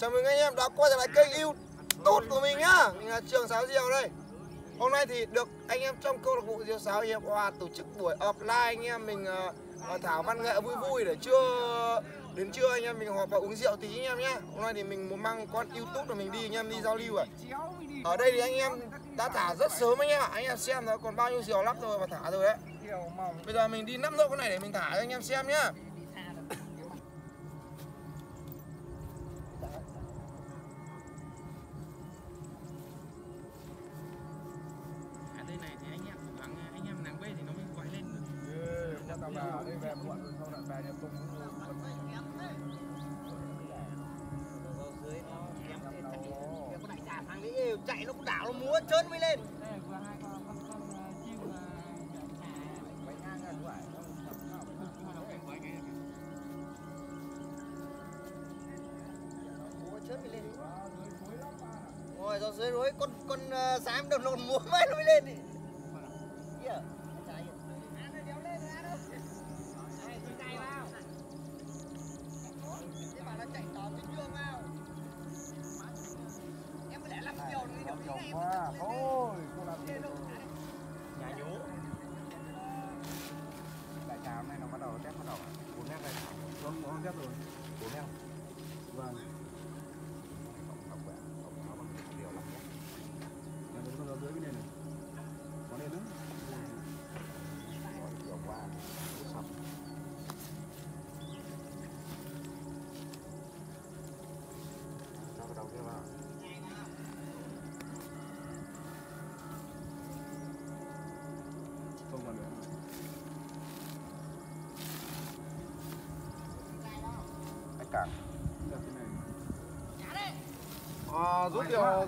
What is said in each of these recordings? Chào mừng anh em đã quay trở lại kênh YouTube của mình nhá. Mình là Trường Sáo Diều đây. Hôm nay thì được anh em trong câu lạc bộ Diều Sáo Hiệp Hoà tổ chức buổi offline, anh em mình thảo văn nghệ vui vui để đến trưa anh em mình họp và uống rượu tí anh em nhá. Hôm nay thì mình muốn mang con YouTube của mình đi, anh em đi giao lưu rồi. Ở đây thì anh em đã thả rất sớm anh em ạ. Anh em xem nó còn bao nhiêu diều lắp rồi và thả rồi đấy. Bây giờ mình đi nắp nốt con này để mình thả cho anh em xem nhá. Chạy nó cũng đảo, nó múa trớn mới lên. Rồi do dưới rối con dám đầu lồn múa mãi nó mới lên đi.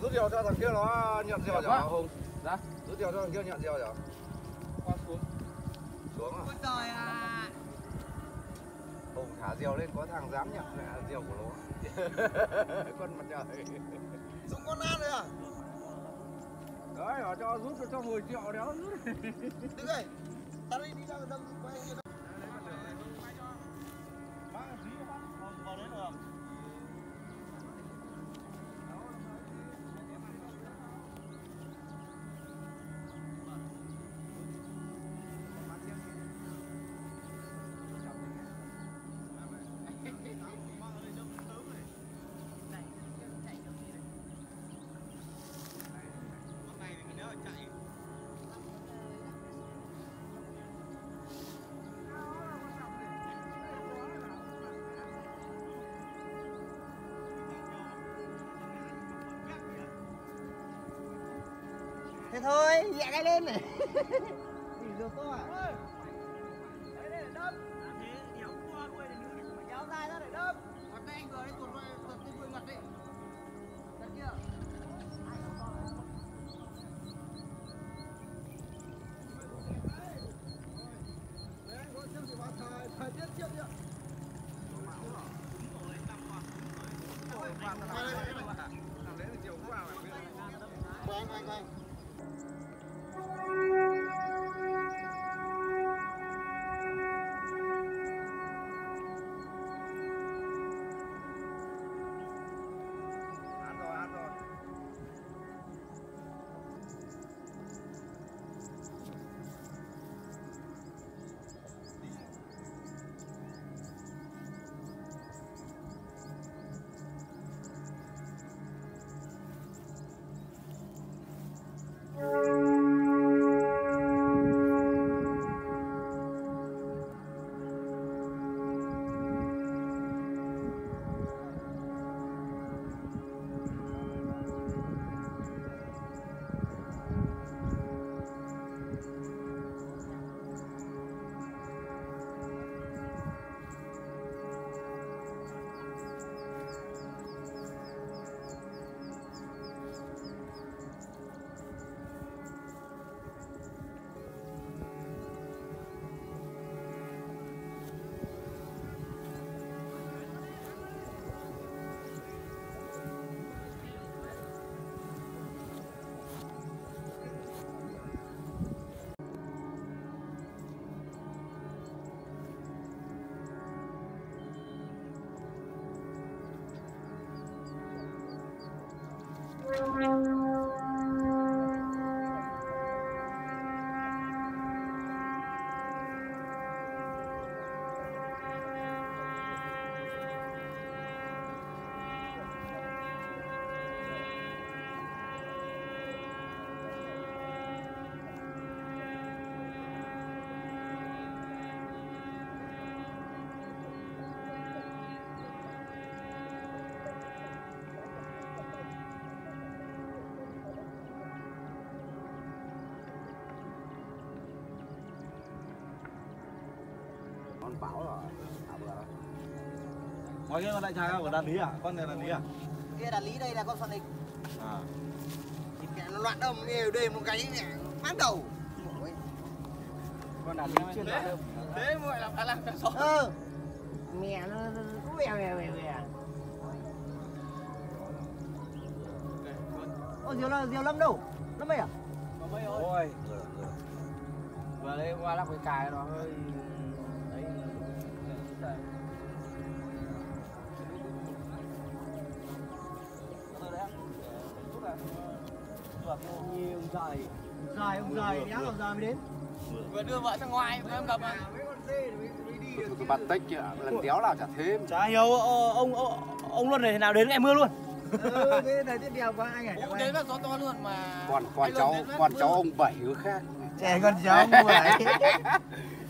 Rút điều cho thằng kia nó nhận diều chả Hùng? Dạ. Rút điều cho thằng kia nhận diều chả? Qua xuống. Xuống à? Ôi trời à. Hùng thả diều lên có thằng dám nhận diều của nó. Con mặt trời. Dũng con nan rồi à? Đấy, họ cho rút cho 10 triệu đéo rút. Đứng đây. Ta đi ra đâm quay kia. Thế thôi, nhẹ cái lên này. Thì được không ạ? Đấy để đâm. Thế điểu cua đuôi để nữ phải kéo dài ra để đâm. Còn đây anh vừa đấy tuột đuôi ngật đấy. Thật chưa? Đấy, gọi trước thì bắt thời tiết trước nhỉ? Bảo rồi. Ngoài kia con đại trà của đàn lý à? Con này đàn lý à? Kia đàn lý, đây là con Sơn Lịch. À. Thịt kẹo nó loạn đông, đều đêm nó gáy nhẹ, mát đầu. Con đàn lý nó chuyên loạn đông. Thế mọi là phải làm cả xóm. Ừ. Mẹ nó cứ mẹ. Ôi, diều lắm đâu? Lắm mày à? Mày ơi. Ôi, rồi. Vừa đây qua lắp cái cài nó hơi... Ông dài nhá, giờ mới đến. Vừa đưa vợ ra ngoài, em gặp à. Tụi bạn tách kìa, lần téo nào chả thêm. Chả hiểu ông Luân này thế nào đến ngày mưa luôn. Thế thời tiết đẹp quá anh ạ. Cũng đến là gió to luôn mà. Còn cháu ông Bảy hứa khác. Trẻ con cháu ông Bảy.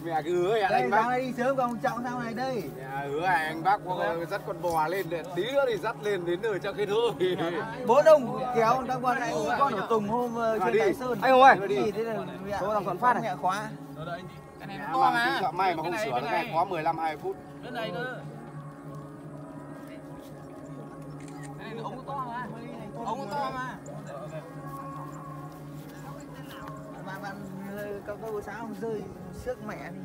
Mẹ cứ hứa hẹn anh bác. Đây đi sớm còn trọng sao này đây. Hứa hẹn anh bác dắt con bò lên, tí nữa thì dắt lên đến nơi cho cái thôi. Bố đông kéo đang qua này con của Tùng hôm trên Đại Sơn. Anh ơi, đi. Số thằng Thuận Phát này. Mẹ khóa. Cái này nó to mà. May mà không sửa cái này khóa 15-20 phút. Cái này cơ. Cái này ống to mà. Ống to mà. Câu bữa sáng rơi xước mẹ đi.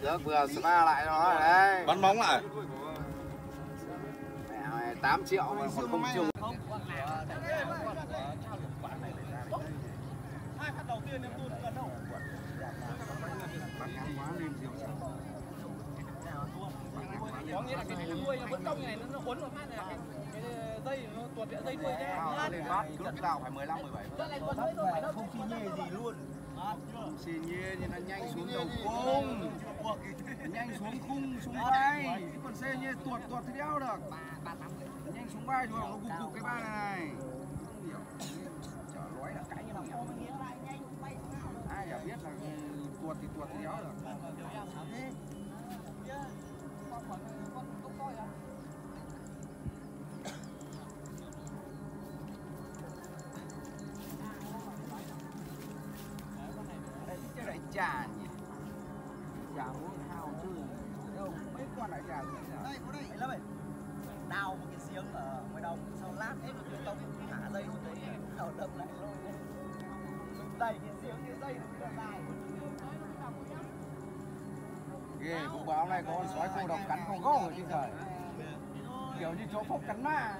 Xước vừa spa lại nó đấy. Bắn bóng lại. Mẹ ơi, 8 triệu mà còn không chịu. Hai phát đầu tiên em tôi gần đâu. Có nghĩa là cái đuôi nó vẫn trong này nó uốn vào phát này. Dây nó tuột dây đuôi ra. Lên bát lúc nào phải 15 17. Không chi nhê gì luôn. Xì nhê thì nó nhanh xuống đầu khung. Nhanh xuống khung, xuống vai. Còn xê nhê tuột thì đeo được. Nhanh xuống vai rồi, nó gục gục cái ba này. Chở lói là cái như nào nhỉ? Ai chả biết là tuột thì đeo được. Chà nhỉ? Chà uống hào chứ. Đâu, mấy con lại chà gì nhỉ? Đây, có đây. Lắm ơi. Đào một cái giếng ở ngoài đồng. Sau lát hết rồi tụi tao thả dây xuống đấy. Đào đâm lại lôi lên. Đẩy cái giếng, cái dây nó dài. Ghê, cũng báo này có con sói cô độc cắn con gỗ rồi chứ trời. Kiểu như chỗ phốc cắn ma.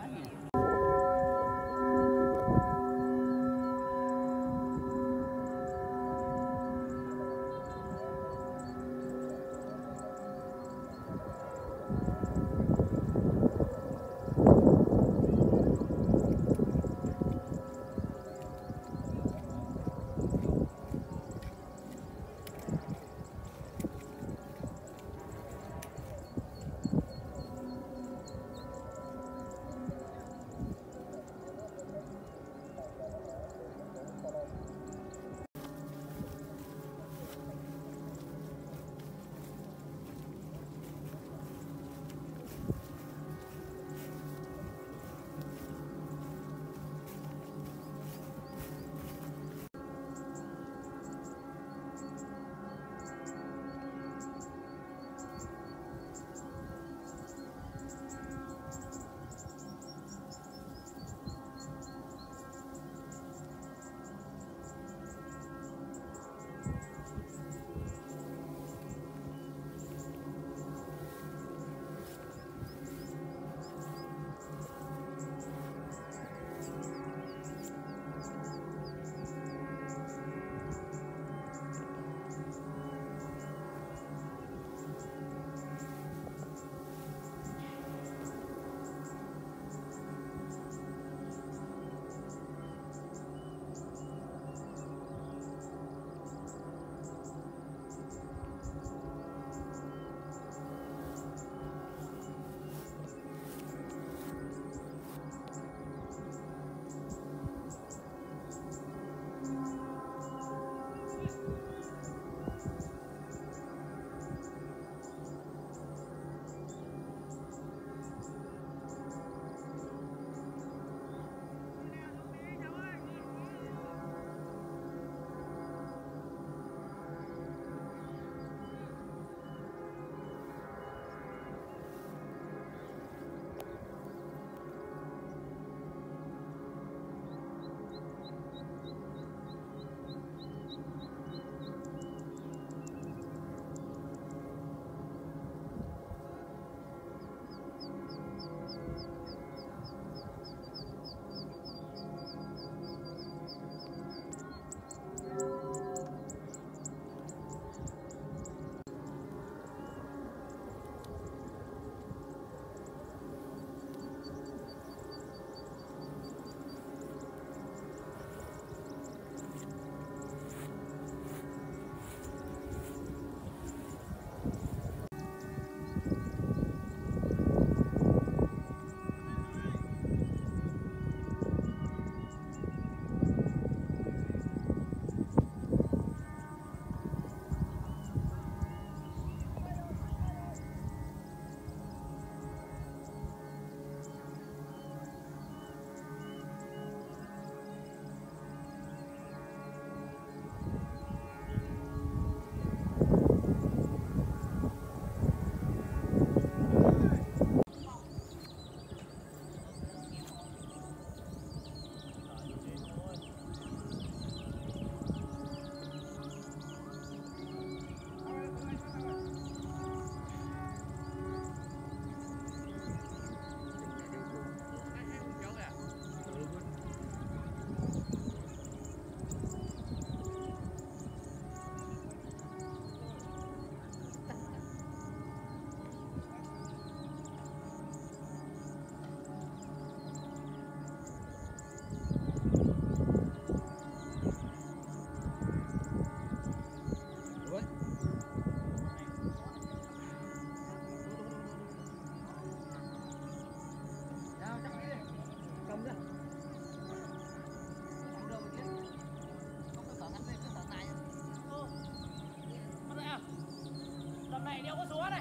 này nếu có rúa này,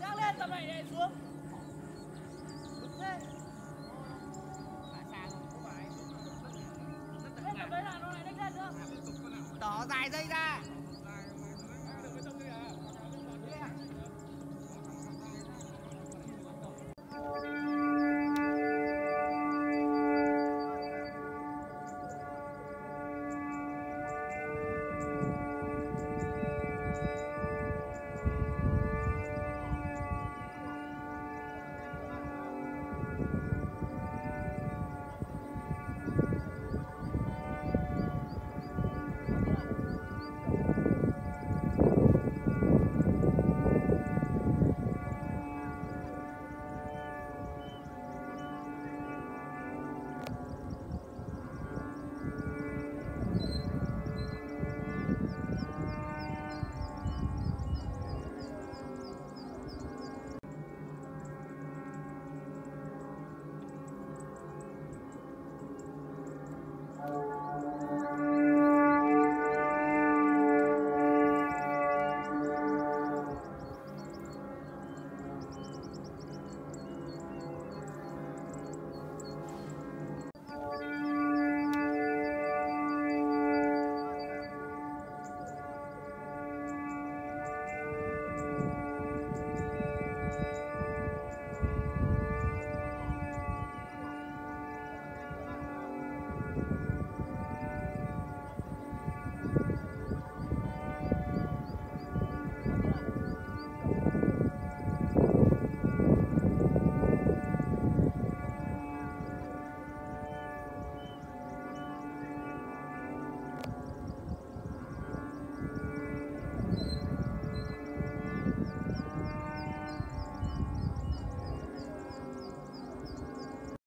đang lên tầm này này xuống. Đúng thế. Lên tầm đấy là nó lại đánh lên nữa. Tỏ dài dây ra.